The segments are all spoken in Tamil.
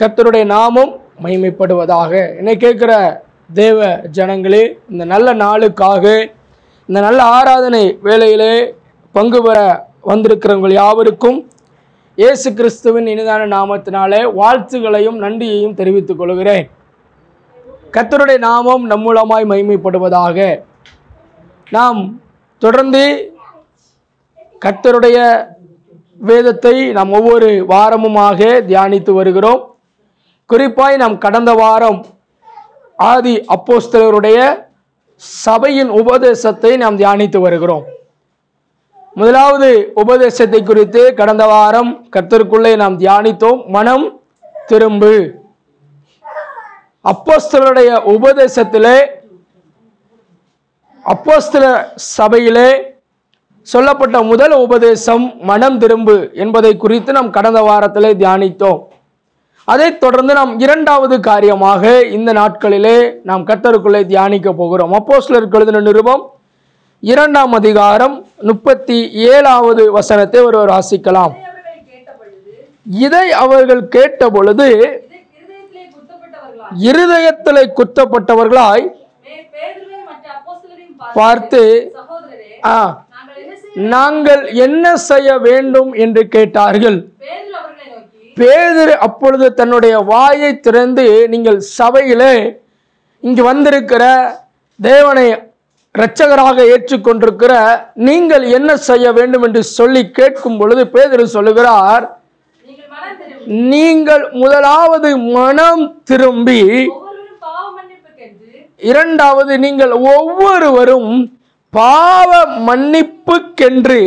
கர்த்தருடைய நாமம் மகிமைப்படுவதாக. என்னை கேட்குற தேவ ஜனங்களே, இந்த நல்ல நாளுக்காக இந்த நல்ல ஆராதனை வேளையிலே பங்கு பெற வந்திருக்கிறவங்கள் யாவருக்கும் இயேசு கிறிஸ்துவின் இனிதான நாமத்தினாலே வாழ்த்துகளையும் நன்றியையும் தெரிவித்துக் கொள்கிறேன். கர்த்தருடைய நாமம் நம் மூலமாய் மகிமைப்படுவதாக. நாம் தொடர்ந்து கர்த்தருடைய வேதத்தை நாம் ஒவ்வொரு வாரமுமாக தியானித்து வருகிறோம். குறிப்பாய் நாம் கடந்த வாரம் ஆதி அப்போஸ்தலருடைய சபையின் உபதேசத்தை நாம் தியானித்து வருகிறோம். முதலாவது உபதேசத்தை குறித்து கடந்த வாரம் கர்த்தருக்குள்ளே நாம் தியானித்தோம். மனம் திரும்பு. அப்போஸ்தலருடைய உபதேசத்திலே அப்போஸ்தல சபையிலே சொல்லப்பட்ட முதல் உபதேசம் மனம் திரும்பு என்பதை குறித்து நாம் கடந்த வாரத்திலே தியானித்தோம். அதைத் தொடர்ந்து நாம் இரண்டாவது காரியமாக இந்த நாட்களிலே நாம் கர்த்தருக்குள்ளே தியானிக்க போகிறோம். அப்போஸ்தலருக்கு எழுதின நிருபம் 2ஆம் அதிகாரம் 37வது வசனத்தை ஒருவர் வாசிக்கலாம். இதை அவர்கள் கேட்ட பொழுது இருதயத்திலே குத்தப்பட்டவர்களாய் பார்த்து நாங்கள் என்ன செய்ய வேண்டும் என்று கேட்டார்கள். பேதுரு அப்பொழுது தன்னுடைய வாயை திறந்து, நீங்கள் சபையிலே இங்கு வந்திருக்கிற தேவனை இரட்சகராக ஏற்றுக்கொண்டிருக்கிற நீங்கள் என்ன செய்ய வேண்டும் என்று சொல்லி கேட்கும் பொழுது பேதுரு சொல்லுகிறார், நீங்கள் முதலாவது மனம் திரும்பி, இரண்டாவது நீங்கள் ஒவ்வொருவரும் பாவ மன்னிப்புக்கென்று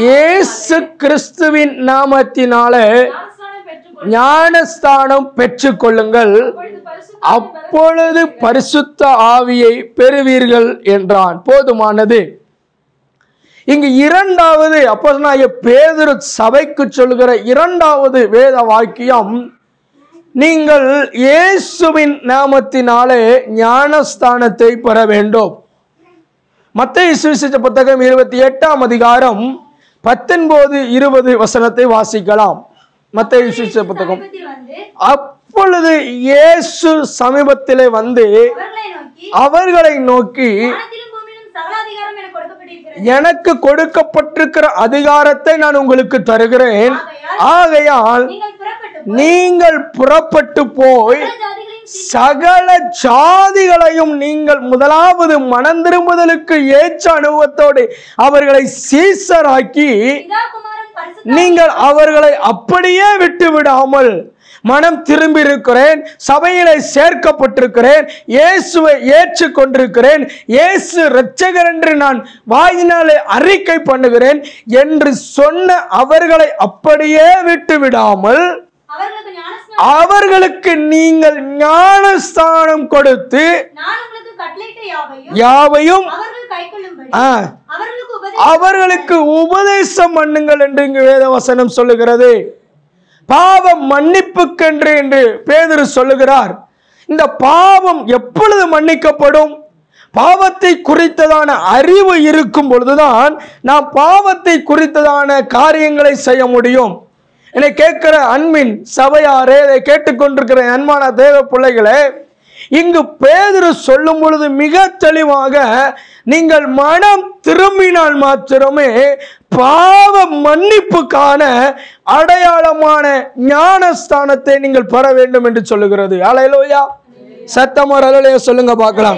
இயேசு கிறிஸ்துவின் நாமத்தினாலே ஞானஸ்தானம் பெற்றுக்கொள்ளுங்கள், அப்பொழுது பரிசுத்த ஆவியை பெறுவீர்கள் என்றான். போதுமானது. இங்கு இரண்டாவது அப்போஸ்தலனாகிய பேதுரு சபைக்கு சொல்லுகிற இரண்டாவது வேத வாக்கியம், நீங்கள் இயேசுவின் நாமத்தினாலே ஞானஸ்தானத்தை பெற வேண்டும். மத்தேயு சுவிசேஷ புத்தகம் 28ஆம் அதிகாரம் 19-20 வசனத்தை வாசிக்கலாம். மத்தேயு சுவிசேஷ புத்தகம். அப்பொழுது இயேசு சமீபத்திலே வந்து அவர்களை நோக்கி, எனக்கு கொடுக்கப்பட்டிருக்கிற அதிகாரத்தை நான் உங்களுக்கு தருகிறேன், ஆகையால் நீங்கள் புறப்பட்டு போய் சகல ஜாதிகளையும் நீங்கள் முதலாவது மனம் திரும்புதலுக்கு ஏற்ற அனுபவத்தோடு அவர்களை சீசராக்கி, நீங்கள் அவர்களை அப்படியே விட்டு விடாமல் மனம் திரும்பி இருக்கிறேன், சபையிலே சேர்க்கப்பட்டிருக்கிறேன், இயேசுவை ஏற்றுக் கொண்டிருக்கிறேன், இயேசு இரட்சகர் என்று நான் வாயினாலே அறிக்கை பண்ணுகிறேன் என்று சொன்ன அவர்களை அப்படியே விட்டு விடாமல் அவர்களுக்கு நீங்கள் ஞானஸ்தானம் கொடுத்து யாவையும் அவர்களுக்கு உபதேசம் பண்ணுங்கள் என்று இங்கு வேதவசனம் சொல்லுகிறது. பாவம் மன்னிப்புக்கென்று என்று பேதுரு சொல்லுகிறார். இந்த பாவம் எப்பொழுது மன்னிக்கப்படும்? பாவத்தை குறித்ததான அறிவு இருக்கும் பொழுதுதான் நாம் பாவத்தை குறித்ததான காரியங்களை செய்ய முடியும். என்னை கேட்கிற அன்பின் சபையாரே, இதை கேட்டுக்கொண்டிருக்கிற அன்பான தேவ பிள்ளைகளே, இங்கு பேதுரு சொல்லும் பொழுது மிக தெளிவாக நீங்கள் மனம் திரும்பினால் மாத்திரமே பாவ மன்னிப்புக்கான அடையாளமான ஞானஸ்தானத்தை நீங்கள் பெற வேண்டும் என்று சொல்லுகிறது. அல்லேலூயா. சத்தமாய் அல்லேலூயா சொல்லுங்க பார்க்கலாம்.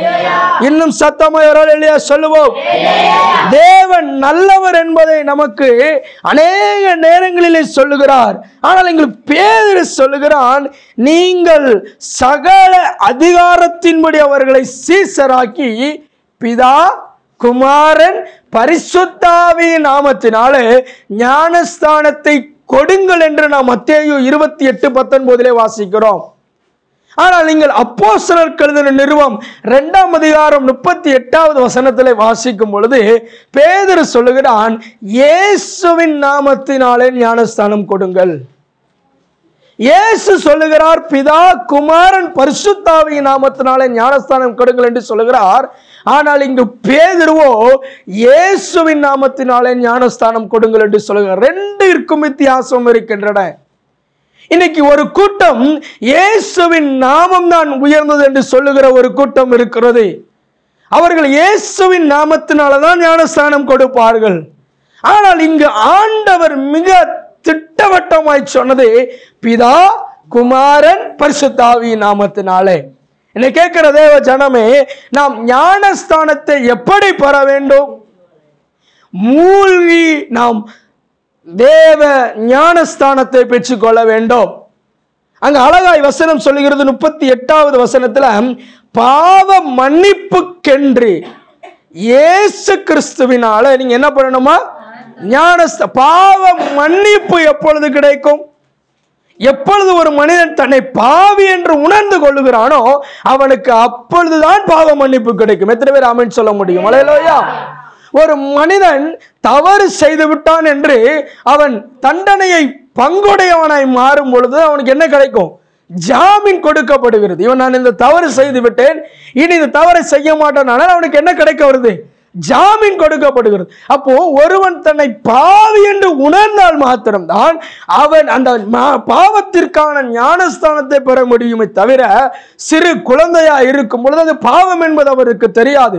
இன்னும் சத்தமாய் அல்லேலூயா சொல்லுவோம். தேவன் நல்லவர் என்பதை நமக்கு அநேக நேரங்களிலே சொல்லுகிறார். ஆனால் எங்களுக்கு பேதுரு சொல்லுகிறான், நீங்கள் சகல அதிகாரத்தின்படி அவர்களை சீசராக்கி பிதா குமாரன் பரிசுத்த ஆவியின் நாமத்தினாலே ஞானஸ்தானத்தை கொடுங்கள் என்று நாம் மத்தேயு 28:19 வாசிக்கிறோம். ஆனால் நீங்கள் அப்போஸ்தலருக்கு எழுதின நிருபம் 2ஆம் அதிகாரம் 38வது வசனத்திலே வாசிக்கும் பொழுது பேதுரு சொல்லுகிறான், இயேசுவின் நாமத்தினாலே ஞானஸ்தானம் கொடுங்கள். இயேசு சொல்லுகிறார், பிதா குமாரன் பரிசுத்த ஆவியின் நாமத்தினாலே ஞானஸ்தானம் கொடுங்கள் என்று சொல்லுகிறார். ஆனால் இங்கு பேதுருவோ இயேசுவின் நாமத்தினாலே ஞானஸ்தானம் கொடுங்கள் என்று சொல்லுகிறார். ரெண்டிற்கும் வித்தியாசம் இருக்கின்றன. இன்னைக்கு ஒரு கூட்டம் இயேசுவின் நாமம் தான் உயர்ந்தது என்று சொல்லுகிற ஒரு கூட்டம் இருக்கிறது. அவர்கள் இயேசுவின் நாமத்தினால தான் ஞானஸ்தானம் கொடுப்பார்கள். ஆனால் இங்கு ஆண்டவர் மிக திட்டவட்டமாய் சொன்னது பிதா குமாரன் பரிசுத்த ஆவியின் நாமத்தினாலே. என்னை கேட்கிற தேவ ஜனமே, நாம் ஞானஸ்தானத்தை எப்படி பெற வேண்டும்? மூழ்கி நாம் தேவ ஞானஸ்தானத்தை பெற்றுக்கொள்ள வேண்டும். அங்கு அழகாய் வசனம் சொல்லுகிறது 38வது வசனத்துல, பாவ மன்னிப்புக்கென்று இயேசு கிறிஸ்துவினால நீங்க என்ன பண்ணணுமா? ஞானஸ்த பாவ மன்னிப்பு எப்பொழுது கிடைக்கும்? எப்பொழுது ஒரு மனிதன் தன்னை பாவி என்று உணர்ந்து கொள்ளுகிறானோ அவனுக்கு அப்பொழுதுதான் பாவ மன்னிப்பு கிடைக்கும். எத்தனை பேர் ஆமென் சொல்ல முடியும்? அல்லேலூயா. ஒரு மனிதன் தவறு செய்து விட்டான் என்று அவன் தண்டனையை பங்குடையவனாய் மாறும் பொழுது அவனுக்கு என்ன கிடைக்கும்? ஜாமீன் கொடுக்கப்படுகிறது. இவன் நான் இந்த தவறு செய்து விட்டேன், இனி இந்த தவறை செய்ய மாட்டான். ஆனால் அவனுக்கு என்ன கிடைக்க வருது? ஜாமீன் கொடுக்கப்படுகிறது. அப்போ ஒருவன் தன்னை பாவி என்று உணர்ந்தால் மாத்திரம்தான் அவன் அந்த பாவத்திற்கான ஞானஸ்தானத்தை பெற முடியுமே தவிர, சிறு குழந்தையா இருக்கும் பொழுது அது பாவம் என்பது அவருக்கு தெரியாது.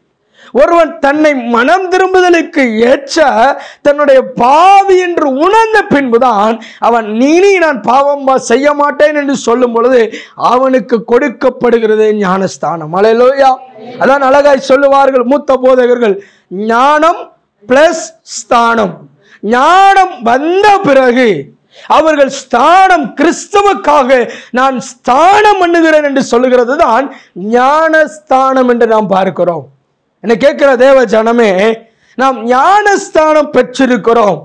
ஒருவன் தன்னை மனம் திரும்புதலுக்கு ஏற்ற தன்னுடைய பாவி என்று உணர்ந்த பின்புதான் அவன் நீ நான் பாவம் செய்ய மாட்டேன் என்று சொல்லும் பொழுது அவனுக்கு கொடுக்கப்படுகிறது ஞானஸ்தானம். அல்லேலூயா. அதான் அழகாய் சொல்லுவார்கள் மூத்த போதகர்கள், ஞானம் பிளஸ் ஸ்தானம். ஞானம் வந்த பிறகு அவர்கள் ஸ்தானம் கிறிஸ்துவுக்காக நான் ஸ்தானம் பண்ணுகிறேன் என்று சொல்லுகிறது தான் ஞானஸ்தானம் என்று நாம் பார்க்கிறோம். என்னை கேட்கிற தேவ ஜனமே, நாம் ஞானஸ்தானம் பெற்றிருக்கிறோம்.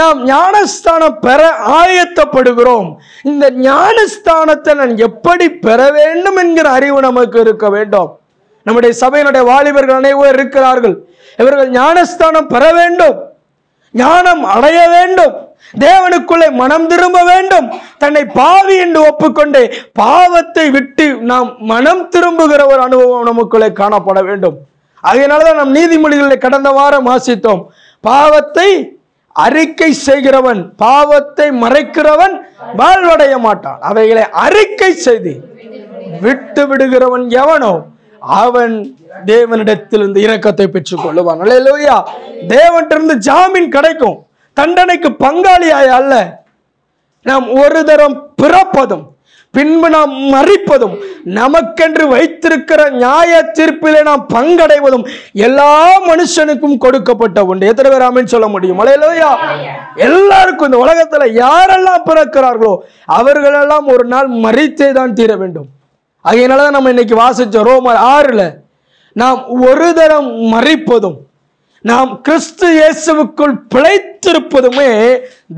நாம் ஞானஸ்தானம் பெற ஆயத்தப்படுகிறோம். இந்த ஞானஸ்தானத்தை நான் எப்படி பெற வேண்டும் என்கிற அறிவு நமக்கு இருக்க வேண்டும். நம்முடைய சபையினுடைய வாலிபர்கள் அனைவரும் இருக்கிறார்கள். இவர்கள் ஞானஸ்தானம் பெற வேண்டும், ஞானம் அடைய வேண்டும், தேவனுக்குள்ளே மனம் திரும்ப வேண்டும். தன்னை பாவி என்று ஒப்புக்கொண்டு பாவத்தை விட்டு நாம் மனம் திரும்புகிற ஒரு அனுபவம் நமக்குள்ளே காணப்பட வேண்டும். அதனாலதான் நம் நீதிமொழிகளில் கடந்த வாரம் வாசித்தோம், பாவத்தை அறிக்கை செய்கிறவன், பாவத்தை மறைக்கிறவன் வாழ்வடைய மாட்டான், அவைகளை அறிக்கை செய்து விட்டு விடுகிறவன் எவனோ அவன் தேவனிடத்தில் இருந்து இரக்கத்தை பெற்றுக் கொள்ளுவான். அல்லேலூயா. தேவனிடமிருந்து ஜாமீன் கிடைக்கும். தண்டனைக்கு பங்காளியாய் அல்ல. நாம் ஒரு தரம் பிறப்பதும் பின்பு நாம் மறிப்பதும் நமக்கென்று வைத்திருக்கிற நியாய தீர்ப்பிலே நாம் பங்கடைவதும் எல்லா மனுஷனுக்கும் கொடுக்கப்பட்ட ஒன்று. எத்தனை பேர் ஆமென் சொல்ல முடியும்? அல்லேலூயா. எல்லாருக்கும் இந்த உலகத்துல யாரெல்லாம் பிறக்கிறார்களோ அவர்களெல்லாம் ஒரு நாள் மறித்தே தான் தீர வேண்டும். அதனாலதான் நம்ம இன்னைக்கு வாசிச்சோம் ரோமர் 6ல, நாம் ஒரு தரம் மறிப்பதும் நாம் கிறிஸ்து இயேசுவுக்குள் பிழைத்திருப்பதுமே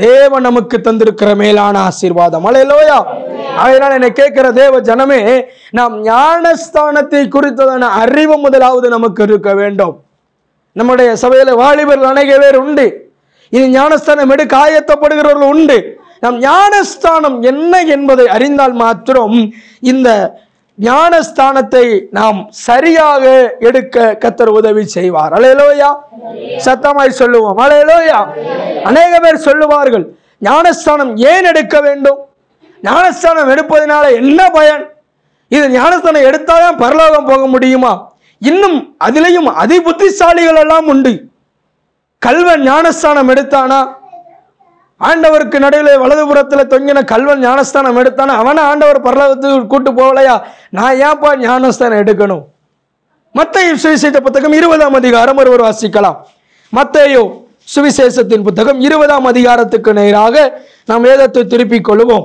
தேவன் நமக்கு தந்திருக்கிற மேலான ஆசீர்வாதம். அல்லேலூயா. அதனால் என்னை கேட்கிற தேவ ஜனமே, நாம் ஞானஸ்தானத்தை குறித்ததான அறிவு முதலாவது நமக்கு இருக்க வேண்டும். நம்முடைய சபையில வாலிபர்கள் அநேக பேர் உண்டு. இது ஞானஸ்தானம் எடுக்க ஆயத்தப்படுகிறவர்கள் உண்டு. நாம் ஞானஸ்தானம் என்ன என்பதை அறிந்தால் மாத்திரம் இந்த ஞானஸ்தானத்தை நாம் சரியாக எடுக்க கர்த்தர் உதவி செய்வார். அல்லேலூயா. சத்தமாய் சொல்லுவோம் அல்லேலூயா. அநேக பேர் சொல்லுவார்கள், ஞானஸ்தானம் ஏன் எடுக்க வேண்டும்? ஞானஸ்தானம் எடுப்பதனால என்ன பயன்? இது ஞானஸ்தானம் எடுத்தால்தான் பரலோகம் போக முடியுமா? இன்னும் அதிலையும் அதி புத்திசாலிகள் எல்லாம் உண்டு. கல்வன் ஞானஸ்தானம் எடுத்தானா? ஆண்டவருக்கு நடுவில் வலதுபுறத்தில் தொங்கின கல்வன் ஞானஸ்தானம் எடுத்தானா? அவனை ஆண்டவர் பரலோகத்துக்கு கூட்டு போகலையா? நான் ஏன்பா ஞானஸ்தானம் எடுக்கணும்? மத்தேயு சுவிசேஷ புத்தகம் 20ஆம் அதிகாரம் ஒருவர் வாசிக்கலாம். மத்தேயு சுவிசேஷத்தின் புத்தகம் 20ஆம் அதிகாரத்துக்கு நேராக நாம் வேதத்தை திருப்பிக் கொள்வோம்.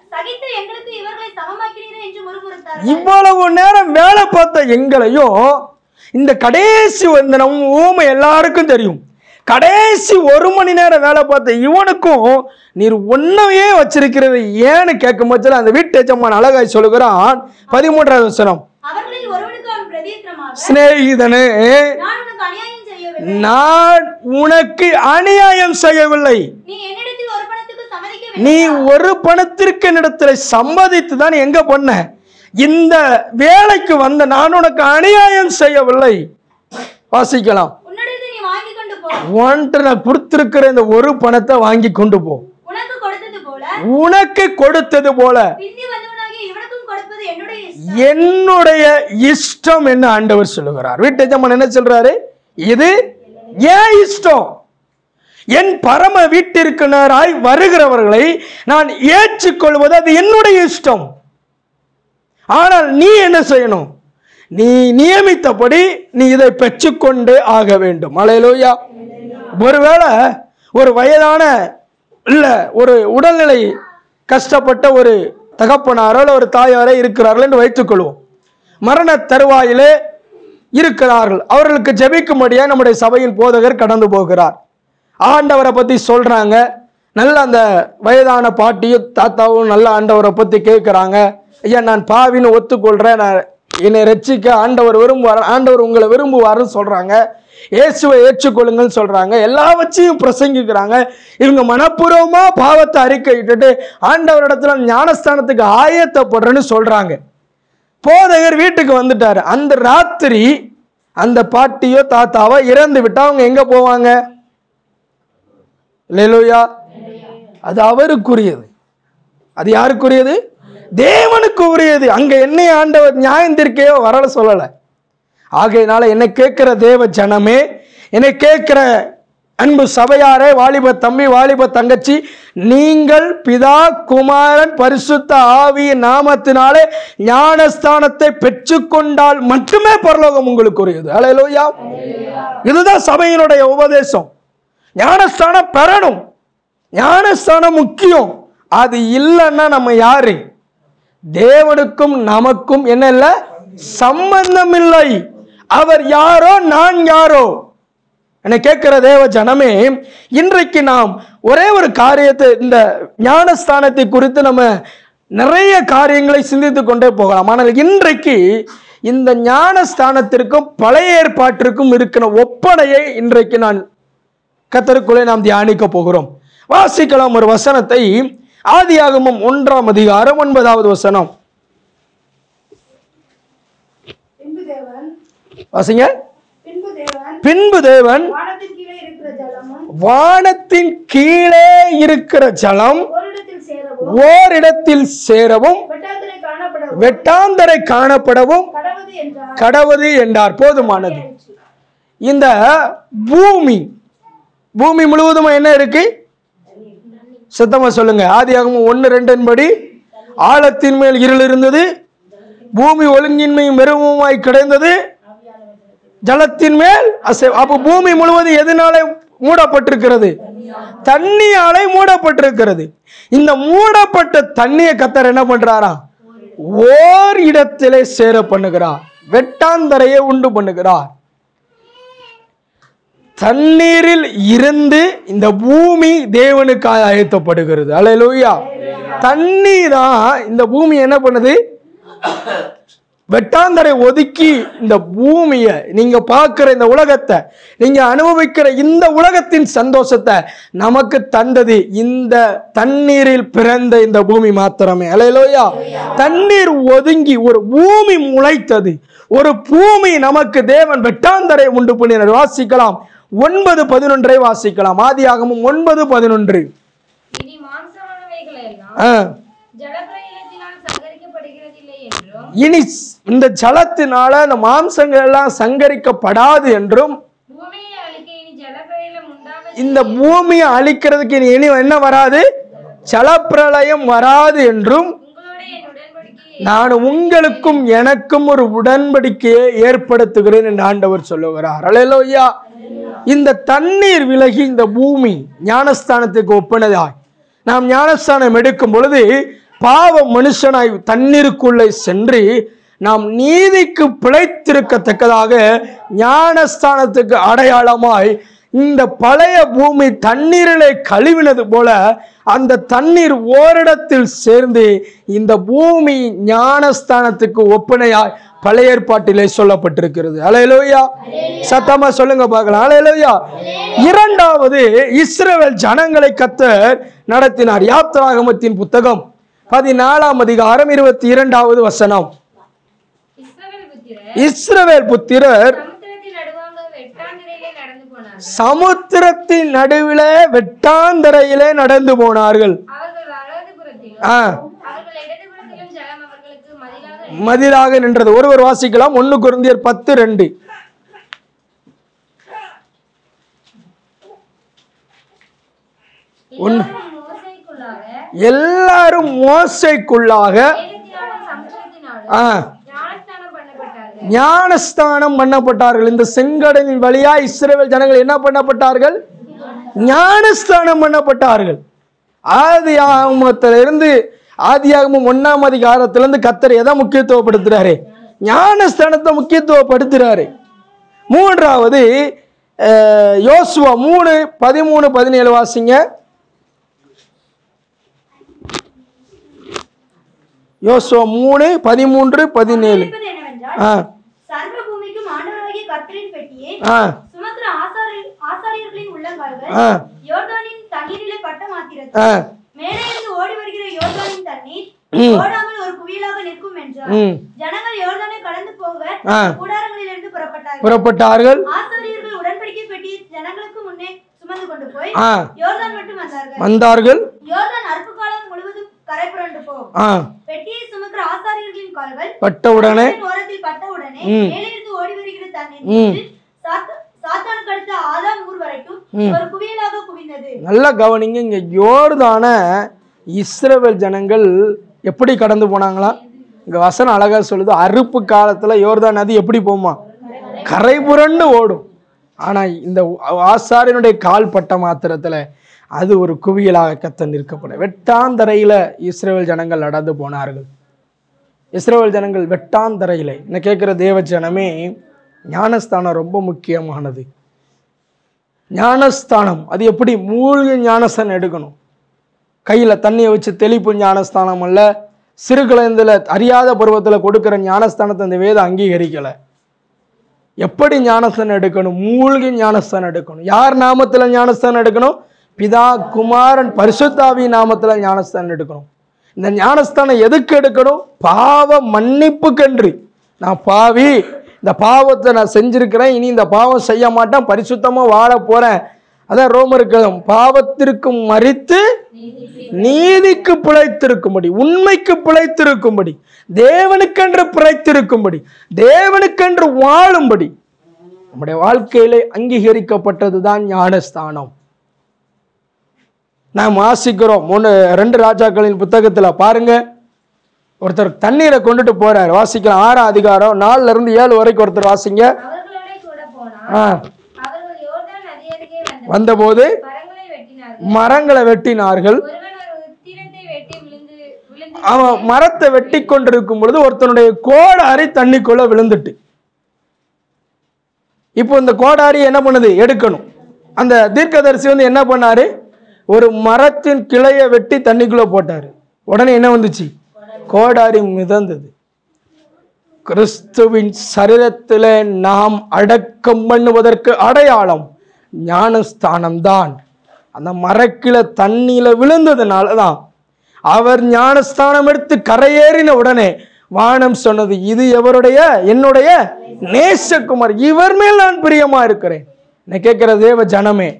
சகித்து எங்களுக்கு இவர்களை சமமாக்கிறீர்கள் இவ்வளவு நேரம் வேலை பார்த்த எங்களையோ இந்த கடைசி வந்து நம்ம ஊமை எல்லாருக்கும் தெரியும். கடைசி ஒரு மணி நேரம் வேலை பார்த்த இவனுக்கும் நீர் ஒன்னவே வச்சிருக்கிறது ஏன்னு கேட்கும் பட்சத்தில் அந்த வீட்டேச்சம்மன் அழகாய் சொல்லுகிறான் 13வது வசனம், சிநேகிதனே நான் உனக்கு அநியாயம் செய்யவில்லை, நீ ஒரு பணத்திற்கு இடத்துல சம்மதித்து தான் எங்க பண்ண இந்த வேலைக்கு வந்த, நான் உனக்கு அநியாயம் செய்யவில்லை. வாசிக்கலாம், கொடுத்திருக்கிற இந்த ஒரு பணத்தை வாங்கி கொண்டு போ, உனக்கு கொடுத்தது போல என்னுடைய இஷ்டம் என்று ஆண்டவர் சொல்லுகிறார். வீட்டேஜம்மன் என்ன சொல்றாரு, இது ஏன் இஷ்டம், என் பரம வீட்டிற்குனராய் வருகிறவர்களை நான் ஏற்றுக்கொள்வது அது என்னுடைய இஷ்டம். ஆனால் நீ என்ன செய்யணும், நீ நியமித்தபடி நீ இதை பெற்றுக்கொண்டு ஆக வேண்டும். அல்லேலூயா. ஒருவேளை ஒரு வயதான இல்லை ஒரு உடல்நிலை கஷ்டப்பட்ட ஒரு தகப்பனாரோ இல்லை ஒரு தாயாரோ இருக்கிறார்கள் என்று வைத்துக்கொள்வோம். மரண தருவாயிலே இருக்கிறார்கள். அவர்களுக்கு ஜெபிக்கும்படியாக நம்முடைய சபையின் போதகர் கடந்து போகிறார். ஆண்டவரை பற்றி சொல்கிறாங்க, நல்ல அந்த வயதான பாட்டியும் தாத்தாவும் நல்ல ஆண்டவரை பற்றி கேட்குறாங்க. ஐயா நான் பாவின்னு ஒத்துக்கொள்கிறேன், நான் என்னை ரட்சிக்க ஆண்டவர் விரும்புவார், ஆண்டவர் உங்களை விரும்புவார்னு சொல்கிறாங்க, இயேசுவை ஏற்றுக்கொள்ளுங்கன்னு சொல்கிறாங்க, எல்லா வச்சையும் பிரசங்கிக்கிறாங்க. இவங்க மனப்பூர்வமாக பாவத்தை அறிக்கை இட்டுட்டு ஆண்டவரிடத்துல ஞானஸ்தானத்துக்கு ஆயத்தப்படுறேன்னு சொல்கிறாங்க. போதகர் வீட்டுக்கு வந்துட்டார். அந்த ராத்திரி அந்த பாட்டியோ தாத்தாவோ இறந்து விட்டால் அவங்க எங்கே போவாங்க? அல்லேலூயா. அது அவருக்குரியது, அது யாருக்குரியது? தேவனுக்கு உரியது. அங்கே என்னை ஆண்டவர் நியாயம் தீர்க்கையோ வரல சொல்லலை. ஆகையினால என்னை கேட்குற தேவ ஜனமே, என்னை கேட்குற அன்பு சபையாரே, வாலிப தம்பி வாலிப தங்கச்சி, நீங்கள் பிதா குமாரன் பரிசுத்த ஆவியின் நாமத்தினாலே ஞானஸ்தானத்தை பெற்றுக்கொண்டால் மட்டுமே பரலோகம் உங்களுக்கு உரியது. அல்லேலூயா. இதுதான் சபையினுடைய உபதேசம். ஞானஸ்தானம் பெறணும், ஞானஸ்தானம் முக்கியம். அது இல்லைன்னா நம்ம யாரு? தேவனுக்கும் நமக்கும் என்ன இல்லை? சம்பந்தம் இல்லை. அவர் யாரோ நான் யாரோ? என்னை கேட்கிற தேவ ஜனமே, இன்றைக்கு நாம் ஒரே ஒரு காரியத்தை, இந்த ஞானஸ்தானத்தை குறித்து நம்ம நிறைய காரியங்களை சிந்தித்து கொண்டே போகலாம். ஆனால் இன்றைக்கு இந்த ஞானஸ்தானத்திற்கும் பழைய ஏற்பாட்டிற்கும் இருக்கிற ஒப்பனையை இன்றைக்கு நான் கர்த்தருக்குள்ளே நாம் தியானிக்க போகிறோம். வாசிக்கலாம் ஒரு வசனத்தை, ஆதியாகமம் 1:9. வாசிங்க, பின்பு தேவன் வானத்தின் கீழே இருக்கிற ஜலம் ஓரிடத்தில் சேரவும் வெட்டாந்தரை காணப்படவும் கடவது என்றார். போதுமானது. இந்த பூமி பூமி முழுவதும் என்ன இருக்கு? சத்தமா சொல்லுங்க. ஆதியாகமம் 1:2 படி ஆழத்தின் மேல் இருள் இருந்தது, பூமி ஒழுங்கின்மையும் வெறுமுமாய் கிடைந்தது, ஜலத்தின் மேல் அசை. அப்ப பூமி முழுவதும் எதனாலே மூடப்பட்டிருக்கிறது? தண்ணியாலே மூடப்பட்டிருக்கிறது. இந்த மூடப்பட்ட தண்ணியை கர்த்தர் என்ன பண்றாரா? ஓர் இடத்திலே சேர பண்ணுகிறார், வெட்டாந்தரையை உண்டு பண்ணுகிறார். தண்ணீரில் இருந்து இந்த பூமி தேவனுக்கு ஆயத்தப்படுகிறது. அல்லேலூயா. தண்ணி தான் இந்த பூமி என்ன பண்ணுது? வெட்டாந்தரை ஒதுக்கி இந்த பூமியை, நீங்க பார்க்கிற இந்த உலகத்தை, நீங்க அனுபவிக்கிற இந்த உலகத்தின் சந்தோஷத்தை நமக்கு தந்தது இந்த தண்ணீரில் பிறந்த இந்த பூமி மாத்திரமே. அல்லேலூயா. தண்ணீர் ஒதுங்கி ஒரு பூமி முளைத்தது, ஒரு பூமி நமக்கு தேவன் வெட்டாந்தரை உண்டு பண்ணினார். வாசிக்கலாம் 9:11 வாசிக்கலாம். ஆதியாகமம் 9:11. இனி இந்த ஜலத்தினால அந்த மாம்சங்கள் எல்லாம் சங்கரிக்கப்படாது என்றும், இந்த பூமியை அழிக்கிறதுக்கு இனி என்ன வராது? ஜலப்பிரளயம் வராது என்றும், நான் உங்களுக்கும் எனக்கும் ஒரு உடன்படிக்கையை ஏற்படுத்துகிறேன் என்று ஆண்டவர் சொல்லுகிறார். அல்லேலூயா. இந்த தண்ணீர் விலகி இந்த பூமி ஞானஸ்தானத்துக்கு ஒப்பனதாய் நாம் ஞானஸ்தானம் எடுக்கும் பொழுது பாவ மனுஷனாய் தண்ணீருக்குள்ளே சென்று நாம் நீதிக்கு பிழைத்திருக்கத்தக்கதாக ஞானஸ்தானத்துக்கு அடையாளமாய் இந்த பழைய பூமி தண்ணீரிலே கழுவினது போல அந்த தண்ணீர் ஓரிடத்தில் சேர்ந்து இந்த பூமி ஞானஸ்தானத்துக்கு ஒப்பனையாய் பழைய ஏற்பாட்டிலே சொல்லப்பட்டிருக்கிறது. அல்லேலூயா, சத்தமா சொல்லுங்க பார்க்கலாம். அல்லேலூயா. இரண்டாவது இஸ்ரவேல் ஜனங்களை கர்த்தர் நடத்தினார். யாத்திராகமத்தின் புத்தகம் 14:22. இஸ்ரவேல் புத்திரர் சமுத்திரத்தின் நடுவிலே வெட்டாந்தரையிலே நடந்து போனார்கள். மதிலாக நின்றது. ஒருவர் வாசிக்கலாம். 1 Corinthians 10:2. எல்லாரும் மோசைக்குள்ளாக ஞானஸ்தானம் பண்ணப்பட்டார்கள். இந்த செங்கடலின் வழியா இஸ்ரவேல் ஜனங்கள் என்ன பண்ணப்பட்டார்கள்? ஞானஸ்தானம் பண்ணப்பட்டார்கள். ஆதியாகமம் 1 கர்த்தர் எதை முக்கியத்துவப்படுத்துறாரு? ஞானஸ்தானத்தை முக்கியத்துவப்படுத்துறாரு. மூன்றாவது யோசுவா 3:13-17 வாசிங்க. யோசுவா 3:13-17. புறப்பட்டார்கள். வந்தார்கள். பட்டவுடனே நல்ல கவனிங்க. இங்க யோர்தான இஸ்ரவேல் ஜனங்கள் எப்படி கடந்து போனாங்களா? இங்க வசனம் அழகா சொல்லுது, அறுப்பு காலத்துல யோர்தான் நதி எப்படி போமா? கரை புரண்டு ஓடும். ஆனா இந்த ஆசாரியனுடைய கால் பட்ட மாத்திரத்துல அது ஒரு குவியலாக கர்த்தர் நிற்கப்பட வெட்டாந்தரையில இஸ்ரவேல் ஜனங்கள் நடந்து போனார்கள். இஸ்ரவேல் ஜனங்கள் வெட்டாந்தரையில என்ன கேட்குற தேவஜனமே, ஞானஸ்தானம் ரொம்ப முக்கியமானது. ஞானஸ்தானம் அது எப்படி? மூழ்கி ஞானஸ்தானம் எடுக்கணும். கையில் தண்ணியை வச்சு தெளிப்பு ஞானஸ்தானம் அல்ல. சிறு குழந்தையில் அறியாத பருவத்தில் கொடுக்குற ஞானஸ்தானத்தை இந்த வேதம் அங்கீகரிக்கலை. எப்படி ஞானஸ்தானம் எடுக்கணும்? மூழ்கி ஞானஸ்தானம் எடுக்கணும். யார் நாமத்தில் ஞானஸ்தானம் எடுக்கணும்? பிதா குமாரன் பரிசுத்தாவி நாமத்தில் ஞானஸ்தானம் எடுக்கணும். இந்த ஞானஸ்தானம் எதுக்கு எடுக்கணும்? பாவ மன்னிப்புக்கென்று. நான் பாவி, இந்த பாவத்தை நான் செஞ்சிருக்கிறேன், இனி இந்த பாவம் செய்ய மாட்டேன், பரிசுத்தமாக வாழ போகிறேன். அதான் ரோமர்கள் பாவத்திற்கு மரித்து நீதிக்கு பிழைத்திருக்கும்படி, உண்மைக்கு பிழைத்திருக்கும்படி, தேவனுக்கென்று பிழைத்திருக்கும்படி, தேவனுக்கென்று வாழும்படி நம்முடைய வாழ்க்கையிலே அங்கீகரிக்கப்பட்டது தான் ஞானஸ்தானம். நாம் வாசிக்கிறோம் 2 Kings புத்தகத்தில் பாருங்க. ஒருத்தர் தண்ணீரை கொண்டுட்டு போறார். வாசிக்கலாம் 6 4-7 வரைக்கும். ஒருத்தர் வாசிங்க. வந்தபோது மரங்களை வெட்டினார்கள். அவன் மரத்தை வெட்டி கொண்டிருக்கும் பொழுது ஒருத்தனுடைய கோடாரி தண்ணிக்குள்ள விழுந்துட்டு, இப்போ இந்த கோடாரி என்ன பண்ணுது? எடுக்கணும். அந்த தீர்க்கதரிசி வந்து என்ன பண்ணாரு? ஒரு மரத்தின் கிளையை வெட்டி தண்ணிக்குள்ளே போட்டார். உடனே என்ன வந்துச்சு? கோடாரி மிதந்தது. கிறிஸ்துவின் சரீரத்தில் நாம் அடக்கம் பண்ணுவதற்கு அடையாளம் ஞானஸ்தானம்தான். அந்த மரக்கிளை தண்ணியில் விழுந்ததுனால தான் அவர் ஞானஸ்தானம் எடுத்து கரையேறின உடனே வானம் சொன்னது, இது எவருடைய? என்னுடைய நேசகுமார், இவர் மேல் நான் பிரியமாக இருக்கிறேன். என்ன கேட்குற தேவ ஜனமே,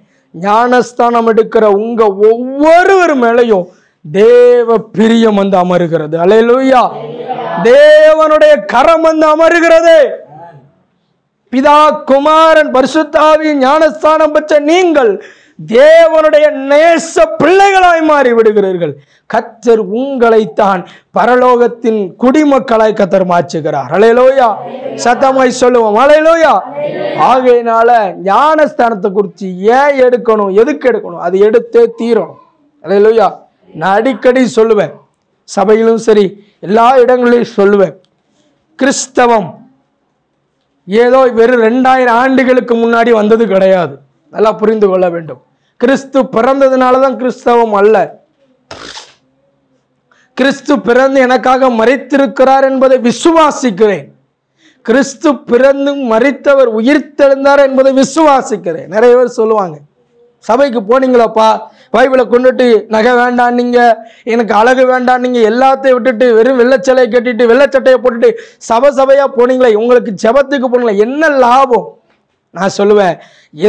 ஞானஸ்தானம் எடுக்கிற உங்க ஒவ்வொருவர் மேலையும் தேவ பிரியம் வந்து அமருகிறது. அல்லேலூயா. தேவனுடைய கரம் வந்து அமருகிறது. பிதா குமாரன் பரிசுத்தாவியின் ஞானஸ்தானம் பெற்ற நீங்கள் தேவனுடைய நேச பிள்ளைகளாய் மாறி விடுகிறீர்கள். கர்த்தர் உங்களைத்தான் பரலோகத்தின் குடிமக்களாய் கர்த்தர் மாற்றுகிறார். அல்லேலூயா. சத்தமாய் சொல்லுவோம் அல்லேலூயா. ஆகையினால ஞானஸ்தானத்தை குறித்து ஏன் எடுக்கணும், எதுக்கு எடுக்கணும், அது எடுத்தே தீரணும். அல்லேலூயா. நான் அடிக்கடி சொல்லுவேன், சபையிலும் சரி எல்லா இடங்களிலும் சொல்லுவேன். கிறிஸ்தவம் ஏதோ வெறும் 2000 ஆண்டுகளுக்கு முன்னாடி வந்தது கிடையாது. நல்லா புரிந்து கொள்ள வேண்டும். கிறிஸ்து பிறந்ததுனால தான் கிறிஸ்தவம் அல்ல. கிறிஸ்து பிறந்து எனக்காக மரித்திருக்கிறார் என்பதை விசுவாசிக்கிறேன். கிறிஸ்து பிறந்து மரித்தவர் உயிர்த்தெழுந்தார் என்பதை விசுவாசிக்கிறேன். நிறைய பேர் சொல்லுவாங்க, சபைக்கு போனீங்களப்பா, பைபிளை கொண்டுட்டு நகை வேண்டாம், நீங்கள் எனக்கு அழகு வேண்டாம், நீங்கள் எல்லாத்தையும் விட்டுட்டு வெறும் வெள்ளச்சலையை கட்டிட்டு வெள்ளச்சட்டையை போட்டுட்டு சபையாக போனீங்களே, உங்களுக்கு ஜபத்துக்கு போனீங்களே, என்ன லாபம்? நான் சொல்லுவேன்,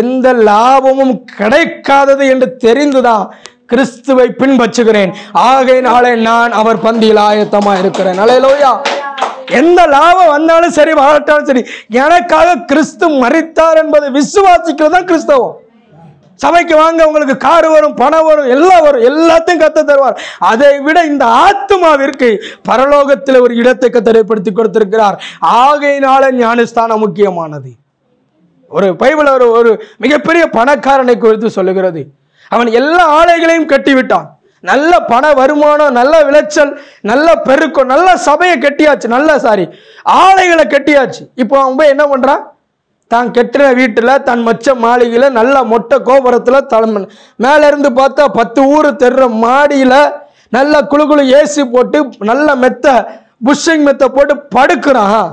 எந்த லாபமும் கிடைக்காதது என்று தெரிந்துதான் கிறிஸ்துவை பின்பற்றுகிறேன். ஆகையினாலே நான் அவர் பந்தியில் ஆயத்தமாக இருக்கிறேன். அல்லேலூயா. எந்த லாபம் வந்தாலும் சரி வளர்த்தாலும் சரி, எனக்காக கிறிஸ்து மரித்தார் என்பதை விசுவாசிக்கிறது தான் கிறிஸ்தவம். சபைக்கு வாங்க, உங்களுக்கு கார் வரும், பணம் வரும், எல்லாம் வரும், எல்லாத்தையும் கத்த தருவார். அதை விட இந்த ஆத்மாவிற்கு பரலோகத்தில் ஒரு இடத்தை கத்தரைப்படுத்தி கொடுத்திருக்கிறார். ஆகையினால ஞானஸ்தானம் முக்கியமானது. ஒரு பைபிள் ஒரு மிகப்பெரிய பணக்காரனை குறித்து சொல்லுகிறது. அவன் எல்லா ஆலைகளையும் கட்டிவிட்டான். நல்ல பண வருமானம், நல்ல விளைச்சல், நல்ல பெருக்கம், நல்ல சபையை கட்டியாச்சு, ஆலைகளை கட்டியாச்சு. இப்போ அவன் போய் என்ன பண்றான்? தான் கெட்டின வீட்டில், தன் மச்ச மாளிகையில், நல்ல மொட்டை கோபுரத்தில், தலை மேலேருந்து பார்த்தா 10 ஊர் தெர்ற மாடியில் நல்ல குழுக்குழு ஏசி போட்டு, நல்ல மெத்த புஷ்ஷிங் மெத்த போட்டு படுக்கிறான்.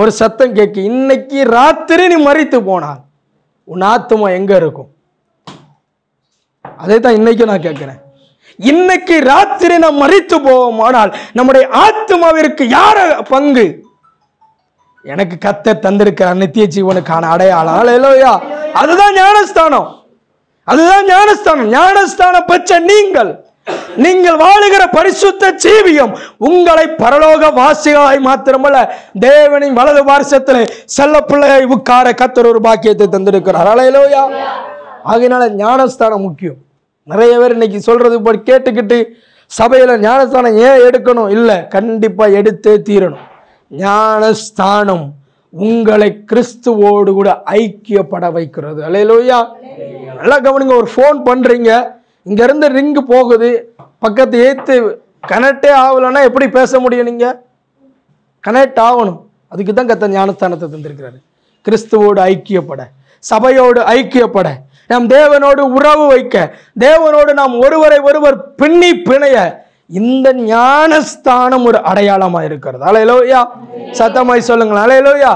ஒரு சத்தம் கேட்கு, இன்னைக்கு ராத்திரி நீ மறித்து போனான். உன் ஆத்மா எங்கே இருக்கும்? அதே தான் இன்னைக்கு நான் கேட்குறேன். இன்னைக்கு ராத்திரி நாம் மறித்து போவோம், ஆனால் நம்முடைய ஆத்மாவிற்கு யார பங்கு? எனக்கு கத்த தந்திருக்கிற நித்திய ஜீவனுக்கான அடையாளம். அல்லேலூயா. அதுதான் ஞானஸ்தானம். அதுதான் ஞானஸ்தானம். ஞானஸ்தானம் பெற்ற நீங்கள், நீங்கள் வாழுகிற பரிசுத்த ஜீவியம் உங்களை பரலோக வாசிகளாய் மாத்திரமல்ல, தேவனின் வலது பார்சத்திலே செல்ல பிள்ளையை உட்கார கத்தர் ஒரு பாக்கியத்தை தந்திருக்கிறார். அல்லேலூயா. ஆகையினால ஞானஸ்தானம் முக்கியம். நிறைய பேர் இன்னைக்கு சொல்றது போய் கேட்டுக்கிட்டு சபையில ஞானஸ்தானம் ஏன் எடுக்கணும்? இல்லை, கண்டிப்பா எடுத்தே தீரணும். ஞானஸ்தானம் உங்களை கிறிஸ்துவோடு கூட ஐக்கியப்பட வைக்கிறது. அல்லேலூயா. நல்லா கவனிங்க. ஒரு ஃபோன் பண்றீங்க, இங்க இருந்து ரிங்கு போகுது, பக்கத்து ஏத்து கனெக்டே ஆகலன்னா எப்படி பேச முடியும்? நீங்க கனெக்ட் ஆகணும். அதுக்கு தான் கத்த ஞானஸ்தானத்தை தந்திருக்கிறாரு. கிறிஸ்துவோடு ஐக்கியப்பட, சபையோடு ஐக்கியப்பட, நாம் தேவனோடு உறவு வைக்க, தேவனோடு நாம் ஒருவரை ஒருவர் பின்னி பிணைய இந்த ஞானஸ்தானம் ஒரு அடையாளமா இருக்கிறது. அல்லேலூயா. சத்தமாய் சொல்லுங்களேன். அல்லேலூயா.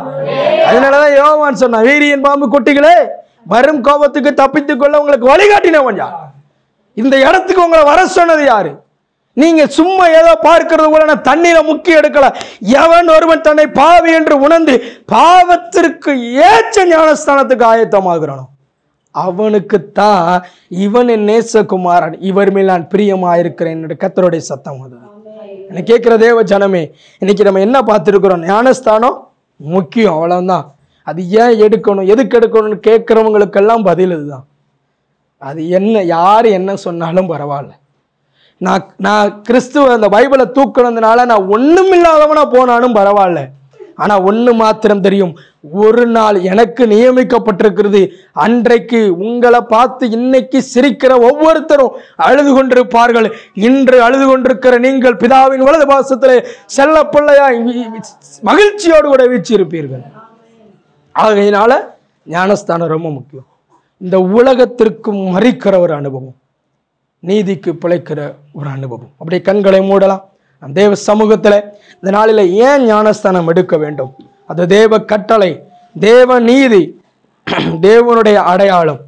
அதனாலதான் யோவான் சொன்னா, வீரியன் பாம்பு குட்டிகளே, வரும் கோபத்துக்கு தப்பித்துக் கொள்ள உங்களுக்கு வழிகாட்டினவன் யார்? இந்த இடத்துக்கு உங்களை வர சொன்னது யாரு? நீங்க சும்மா ஏதோ பார்க்கறது போல நான் தண்ணீரை முக்கி எடுக்கல. எவன் ஒருவன் தன்னை பாவி என்று உணர்ந்து பாவத்திற்கு ஏற்ற ஞானஸ்தானத்துக்கு ஆயத்தமாகிறானோ அவனுக்குத்தான் இவன் என் நேசகுமாரன், இவர் மேல் நான் பிரியமாயிருக்கிறேன் என்னுடைய கர்த்தருடைய சத்தம். அது எனக்கு கேட்குற தேவ ஜனமே, இன்னைக்கு நம்ம என்ன பார்த்துருக்குறோம்? ஞானஸ்தானம் முக்கியம், அவ்வளவுதான். அது ஏன் எடுக்கணும், எதுக்கு எடுக்கணும்னு கேட்குறவங்களுக்கெல்லாம் பதில் இதுதான். அது என்ன, யார் என்ன சொன்னாலும் பரவாயில்ல, நான் கிறிஸ்துவ அந்த பைபிளை தூக்கினதுனால நான் ஒன்றும் இல்லாதவனா போனாலும் பரவாயில்ல. ஆனால் ஒன்று மாத்திரம் தெரியும், ஒரு நாள் எனக்கு நியமிக்கப்பட்டிருக்கிறது. அன்றைக்கு உங்களை பார்த்து இன்னைக்கு சிரிக்கிற ஒவ்வொருத்தரும் அழுது கொண்டிருப்பார்கள். இன்று அழுது கொண்டிருக்கிற நீங்கள் பிதாவின் வலது பாசத்திலே செல்ல பிள்ளையாய் மகிழ்ச்சியோடு கூட வீச்சிருப்பீர்கள். ஆகையினால ஞானஸ்தானம் ரொம்ப முக்கியம். இந்த உலகத்திற்கு மறிக்கிற ஒரு அனுபவம், நீதிக்கு பிழைக்கிற ஒரு அனுபவம். அப்படியே கண்களை மூடலாம். நம் தேவ சமூகத்தில் இந்த நாளில் ஏன் ஞானஸ்தானம் எடுக்க வேண்டும்? அது தேவ கட்டளை, தேவ நீதி, தேவனுடைய அடையாளம்.